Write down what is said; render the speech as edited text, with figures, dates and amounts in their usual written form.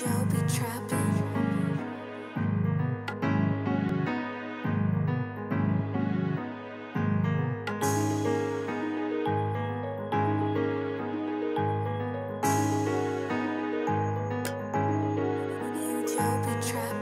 Joe be trapping. You Joe be trapping.